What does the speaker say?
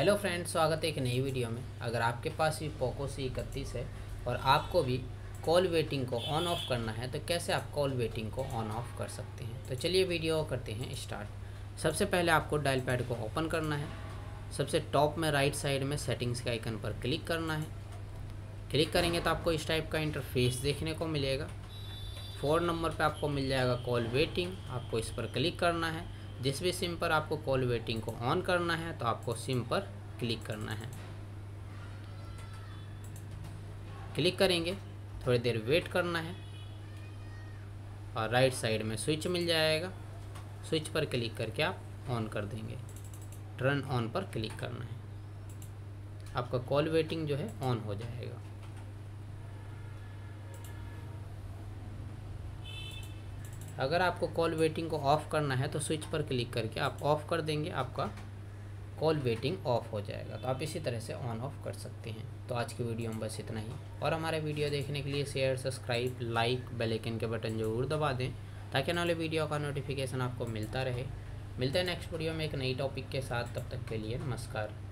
Hello friends, स्वागत है एक नई वीडियो में। अगर आपके पास ये पोको C31 है और आपको भी कॉल वेटिंग को ऑन ऑफ करना है तो कैसे आप कॉल वेटिंग को ऑन ऑफ कर सकते हैं, तो चलिए वीडियो करते हैं स्टार्ट। सबसे पहले आपको डायल पैड को ओपन करना है। सबसे टॉप में राइट साइड में सेटिंग्स के आइकन पर क्लिक करना है। क्लिक करेंगे तो आपको इस टाइप का इंटरफेस देखने को मिलेगा। 4 नंबर पर आपको मिल जाएगा कॉल वेटिंग, आपको इस पर क्लिक करना है। जिस भी सिम पर आपको कॉल वेटिंग को ऑन करना है तो आपको सिम पर क्लिक करना है। क्लिक करेंगे, थोड़ी देर वेट करना है और राइट साइड में स्विच मिल जाएगा। स्विच पर क्लिक करके आप ऑन कर देंगे। टर्न ऑन पर क्लिक करना है, आपका कॉल वेटिंग जो है ऑन हो जाएगा। अगर आपको कॉल वेटिंग को ऑफ़ करना है तो स्विच पर क्लिक करके आप ऑफ़ कर देंगे, आपका कॉल वेटिंग ऑफ़ हो जाएगा। तो आप इसी तरह से ऑन ऑफ़ कर सकते हैं। तो आज की वीडियो में बस इतना ही, और हमारे वीडियो देखने के लिए share, subscribe, like, bell icon के बटन ज़रूर दबा दें ताकि आने वाले वीडियो का नोटिफिकेशन आपको मिलता रहे। मिलते हैं नेक्स्ट वीडियो में एक नई टॉपिक के साथ, तब तक के लिए नमस्कार।